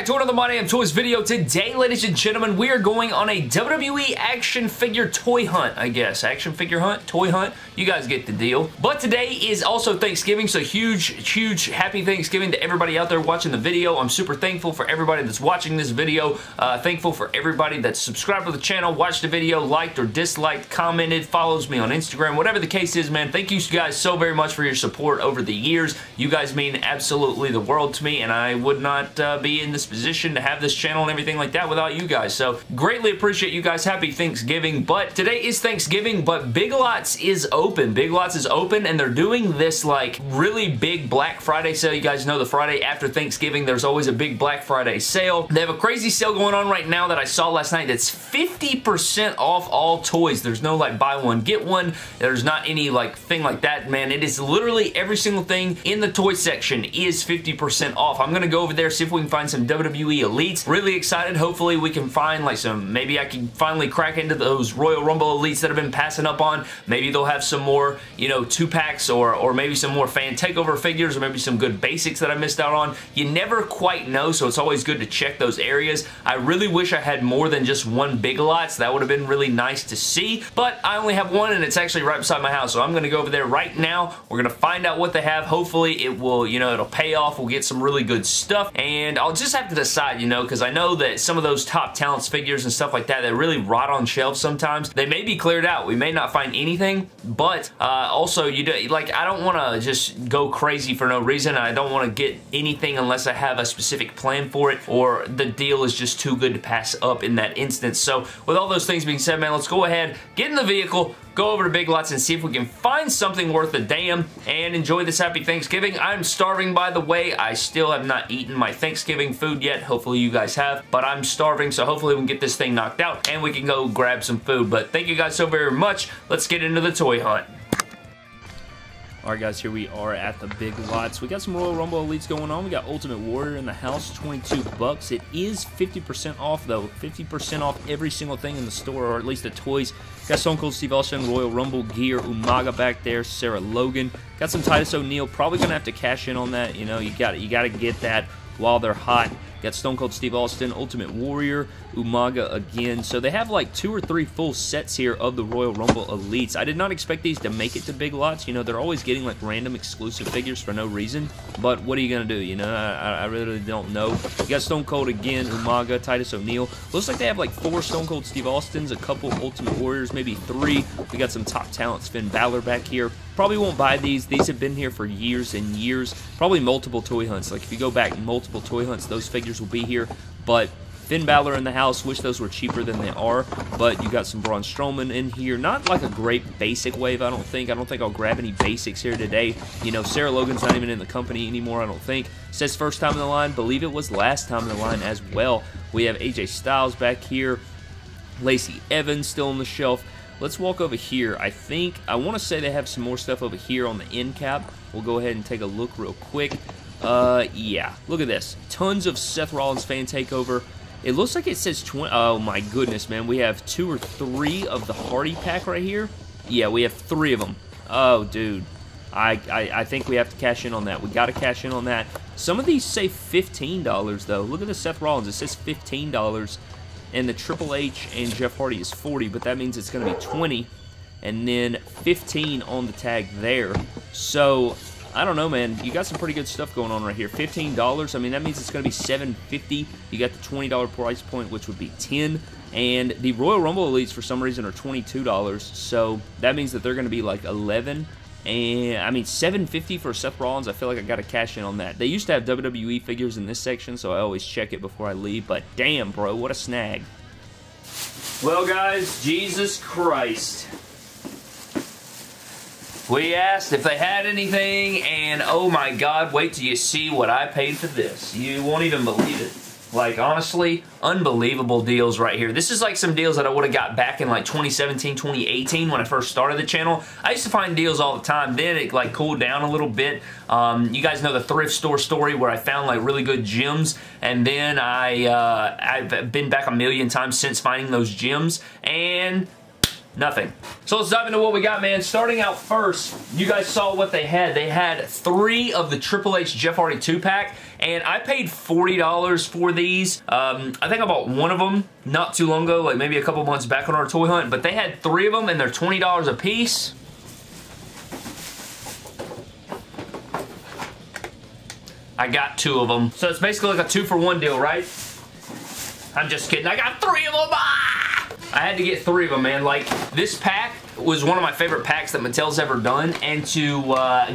back to another My Damn Toys video. Today, ladies and gentlemen, we are going on a WWE action figure toy hunt, I guess. Action figure hunt? Toy hunt? You guys get the deal. But today is also Thanksgiving, so huge happy Thanksgiving to everybody out there watching the video. I'm super thankful for everybody that's watching this video. Thankful for everybody that's subscribed to the channel, watched the video, liked or disliked, commented, follows me on Instagram, whatever the case is, man. Thank you guys so very much for your support over the years. You guys mean absolutely the world to me, and I would not be in this position to have this channel and everything like that without you guys. So greatly appreciate you guys. Happy Thanksgiving. But today is Thanksgiving, but Big Lots is open. Big Lots is open, and they're doing this like really big Black Friday sale. You guys know the Friday after Thanksgiving, there's always a big Black Friday sale. They have a crazy sale going on right now that I saw last night that's 50% off all toys. There's no like buy one, get one. There's not any like thing like that, man. It is literally every single thing in the toy section is 50% off. I'm gonna go over there, see if we can find some WWE Elites. Really excited. Hopefully we can find like some, maybe I can finally crack into those Royal Rumble Elites that I've been passing up on. Maybe they'll have some more, you know, 2-packs or maybe some more fan takeover figures, or maybe some good basics that I missed out on. You never quite know, so it's always good to check those areas. I really wish I had more than just one Big Lots. That would have been really nice to see, but I only have one, and it's actually right beside my house, so I'm going to go over there right now. We're going to find out what they have. Hopefully it will, you know, it'll pay off. We'll get some really good stuff, and I'll just have to decide, you know, because I know that some of those top talents figures and stuff like that, they really rot on shelves sometimes. They may be cleared out. We may not find anything, but also, you do, like, I don't want to just go crazy for no reason. I don't want to get anything unless I have a specific plan for it, or the deal is just too good to pass up in that instance. So with all those things being said, man, let's go ahead, get in the vehicle, go over to Big Lots and see if we can find something worth a damn, and enjoy this happy Thanksgiving. I'm starving, by the way. I still have not eaten my Thanksgiving food yet. Hopefully you guys have, but I'm starving, so hopefully we can get this thing knocked out and we can go grab some food. But thank you guys so very much. Let's get into the toy hunt. Alright guys, here we are at the Big Lots. We got some Royal Rumble Elites going on. We got Ultimate Warrior in the house, 22 bucks. It is 50% off though. 50% off every single thing in the store, or at least the toys. Got Stone Cold Steve Austin, Royal Rumble gear, Umaga back there, Sarah Logan. Got some Titus O'Neil. Probably gonna have to cash in on that. You know, you gotta get that while they're hot. Got Stone Cold Steve Austin, Ultimate Warrior, Umaga again. So they have like 2 or 3 full sets here of the Royal Rumble Elites. I did not expect these to make it to Big Lots. You know, they're always getting like random exclusive figures for no reason. But what are you going to do? You know, I really don't know. You got Stone Cold again, Umaga, Titus O'Neil. Looks like they have like 4 Stone Cold Steve Austins, a couple Ultimate Warriors, maybe 3. We got some top talents, Finn Balor back here. Probably won't buy these. These have been here for years and years. Probably multiple toy hunts. Like if you go back multiple toy hunts, those figures will be here. But Finn Balor in the house, wish those were cheaper than they are, but you got some Braun Strowman in here. Not like a great basic wave, I don't think. I don't think I'll grab any basics here today. You know, Sarah Logan's not even in the company anymore, I don't think. Says first time in the line, believe it was last time in the line as well. We have AJ Styles back here. Lacey Evans still on the shelf. Let's walk over here. I think, I want to say they have some more stuff over here on the end cap. We'll go ahead and take a look real quick. Yeah, look at this. Tons of Seth Rollins fan takeover. It looks like it says 20. Oh my goodness, man. We have 2 or 3 of the Hardy pack right here. Yeah, we have 3 of them. Oh, dude. I think we have to cash in on that. We got to cash in on that. Some of these say $15, though. Look at the Seth Rollins. It says $15. And the Triple H and Jeff Hardy is 40, but that means it's going to be 20. And then 15 on the tag there. So I don't know, man. You got some pretty good stuff going on right here. $15. I mean, that means it's going to be $7.50. You got the $20 price point, which would be $10. And the Royal Rumble Elites, for some reason, are $22. So that means that they're going to be like $11. And I mean, $7.50 for Seth Rollins. I feel like I got to cash in on that. They used to have WWE figures in this section, so I always check it before I leave. But damn, bro, what a snag. Well, guys, Jesus Christ. We asked if they had anything, and oh my God, wait till you see what I paid for this. You won't even believe it. Like, honestly, unbelievable deals right here. This is like some deals that I would have got back in like 2017, 2018 when I first started the channel. I used to find deals all the time. Then it like cooled down a little bit. You guys know the thrift store story where I found like really good gems, and then I've been back a million times since finding those gems, and nothing. So let's dive into what we got, man. Starting out first, you guys saw what they had. They had 3 of the Triple H Jeff Hardy 2-pack and I paid $40 for these. I think I bought one of them not too long ago, like maybe a couple months back on our toy hunt, but they had three of them and they're $20 a piece. I got two of them. So it's basically like a 2-for-1 deal, right? I'm just kidding. I got three of them. Ah! I had to get three of them, man. Like, this pack was one of my favorite packs that Mattel's ever done, and to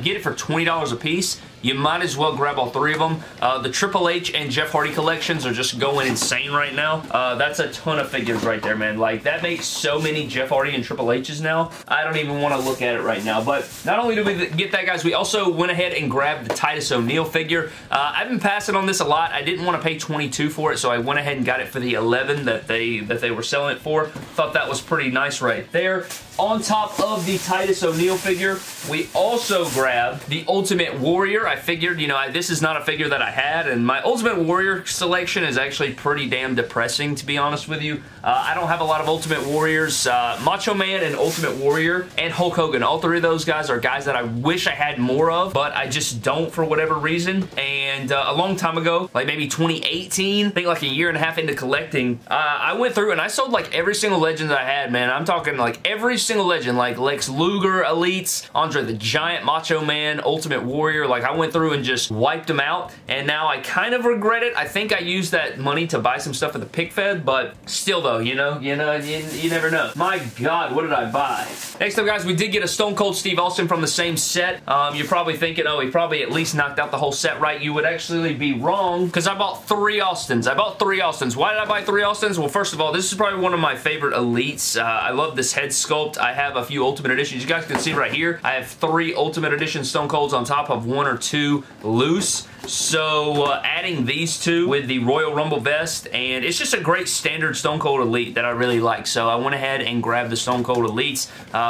get it for $20 a piece, you might as well grab all three of them. The Triple H and Jeff Hardy collections are just going insane right now. That's a ton of figures right there, man. Like, that makes so many Jeff Hardy and Triple H's now. I don't even want to look at it right now. But not only did we get that, guys, we also went ahead and grabbed the Titus O'Neil figure. I've been passing on this a lot. I didn't want to pay $22 for it, so I went ahead and got it for the $11 that they were selling it for. Thought that was pretty nice right there. On top of the Titus O'Neil figure, we also grabbed the Ultimate Warrior. I figured, you know, this is not a figure that I had, and my Ultimate Warrior selection is actually pretty damn depressing, to be honest with you. I don't have a lot of Ultimate Warriors. Macho Man and Ultimate Warrior and Hulk Hogan, all three of those guys are guys that I wish I had more of, but I just don't for whatever reason. And a long time ago, like maybe 2018, I think like a year and a half into collecting, I went through and I sold like every single legend that I had, man. I'm talking like every single legend, like Lex Luger, Elites, Andre the Giant, Macho Man, Ultimate Warrior. Like, I went through and just wiped them out, and now I kind of regret it. I think I used that money to buy some stuff at the Pick Fed, but still though, you never know. My God, what did I buy? Next up, guys, we did get a Stone Cold Steve Austin from the same set. You're probably thinking, oh, he probably at least knocked out the whole set, right? You would actually be wrong, because I bought three Austins. I bought three Austins. Why did I buy three Austins? Well, first of all, this is probably one of my favorite Elites. I love this head sculpt. I have a few Ultimate Editions. You guys can see right here, I have three Ultimate Edition Stone Colds on top of one or two loose. So adding these two with the Royal Rumble vest, and it's just a great standard Stone Cold Elite that I really like. So I went ahead and grabbed the Stone Cold Elites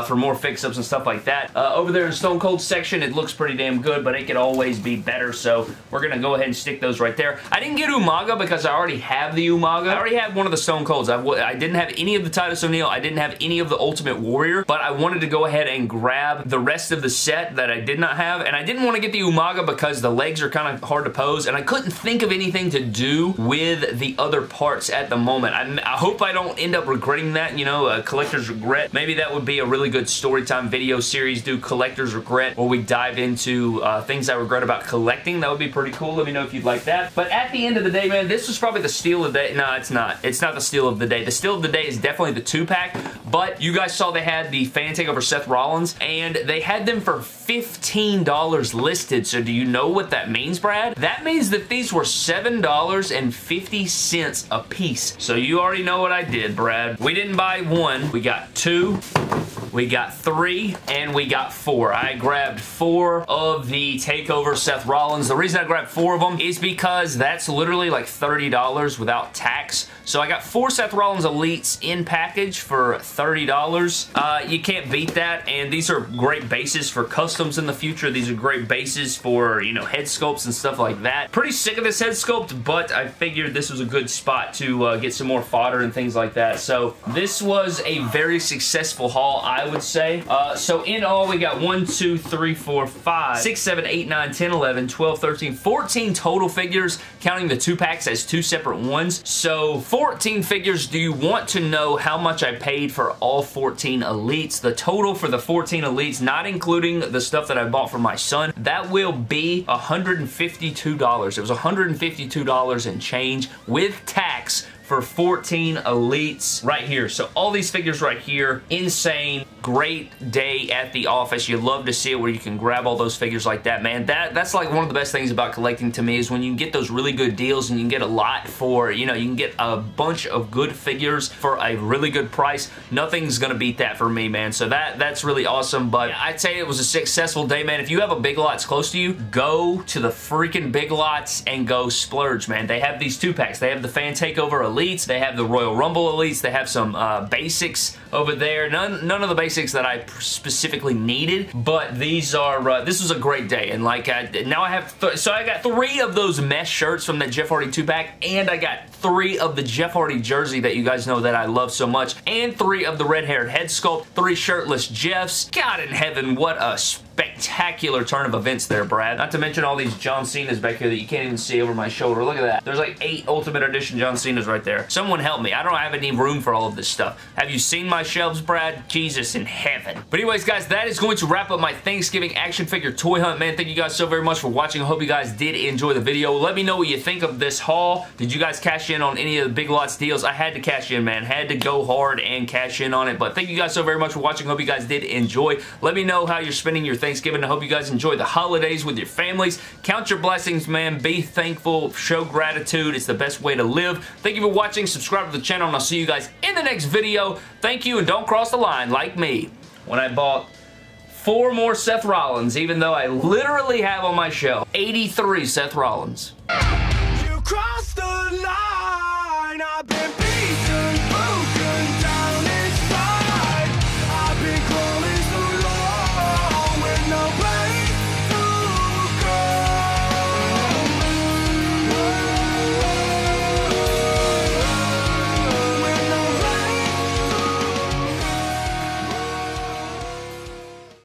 for more fix-ups and stuff like that. Over there in the Stone Cold section, it looks pretty damn good, but it could always be better. So we're going to go ahead and stick those right there. I didn't get Umaga because I already have the Umaga. I already have one of the Stone Colds. I didn't have any of the Titus O'Neil. I didn't have any of the Ultimate Warrior, but I wanted to go ahead and grab the rest of the set that I did not have, and I didn't want to get the Umaga because the legs are kind of hard to pose, and I couldn't think of anything to do with the other parts at the moment. I hope I don't end up regretting that, you know, collector's regret. Maybe that would be a really good story time video series, do collector's regret, where we dive into things I regret about collecting. That would be pretty cool. Let me know if you'd like that. But at the end of the day, man, this was probably the steal of the day. No, it's not. It's not the steal of the day. The steal of the day is definitely the 2-pack, but you guys saw they had the Fan Takeover Seth Rollins, and they had them for $15 listed. So do you know what that means, Brad? That means that these were $7.50 a piece. So you already know what I did, Brad. We didn't buy one. We got two. We got three, and we got four. I grabbed four of the Takeover Seth Rollins. The reason I grabbed four of them is because that's literally like $30 without tax. So I got four Seth Rollins Elites in package for $30. You can't beat that, and these are great bases for customs in the future. These are great bases for, you know, head sculpts and stuff like that. Pretty sick of this head sculpt, but I figured this was a good spot to get some more fodder and things like that. So this was a very successful haul, I would say. So in all, we got 1, 2, 3, 4, 5, 6, 7, 8, 9, 10, 11, 12, 13, 14 total figures, counting the 2-packs as 2 separate ones. So 14 figures. Do you want to know how much I paid for all 14 Elites? The total for the 14 Elites, not including the stuff that I bought for my son, that will be $152. It was $152 and change with tax for 14 Elites right here. So all these figures right here, insane. Great day at the office. You love to see it where you can grab all those figures like that, man. That's like one of the best things about collecting to me is when you can get those really good deals and you can get a lot for, you know, you can get a bunch of good figures for a really good price. Nothing's gonna beat that for me, man. So that's really awesome. But I'd say it was a successful day, man. If you have a Big Lots close to you, go to the freaking Big Lots and go splurge, man. They have these 2-packs. They have the Fan Takeover Elites. They have the Royal Rumble Elites. They have some basics over there. None of the basics that I specifically needed, but these are, this was a great day, and like, now I have, so I got three of those mesh shirts from that Jeff Hardy 2-pack, and I got 3 of the Jeff Hardy jersey that you guys know that I love so much, and 3 of the red-haired head sculpt, 3 shirtless Jeffs. God in heaven, what a spectacular turn of events there, Brad. Not to mention all these John Cenas back here that you can't even see over my shoulder. Look at that. There's like 8 Ultimate Edition John Cenas right there. Someone help me. I don't have any room for all of this stuff. Have you seen my shelves, Brad? Jesus in heaven. But anyways, guys, that is going to wrap up my Thanksgiving action figure toy hunt. Man, thank you guys so very much for watching. I hope you guys did enjoy the video. Let me know what you think of this haul. Did you guys cash in on any of the Big Lots deals? I had to cash in, man. Had to go hard and cash in on it. But thank you guys so very much for watching. Hope you guys did enjoy. Let me know how you're spending your Thanksgiving. I hope you guys enjoy the holidays with your families. Count your blessings, man. Be thankful. Show gratitude. It's the best way to live. Thank you for watching. Subscribe to the channel, and I'll see you guys in the next video. Thank you, and don't cross the line like me when I bought 4 more Seth Rollins, even though I literally have on my shelf 83 Seth Rollins.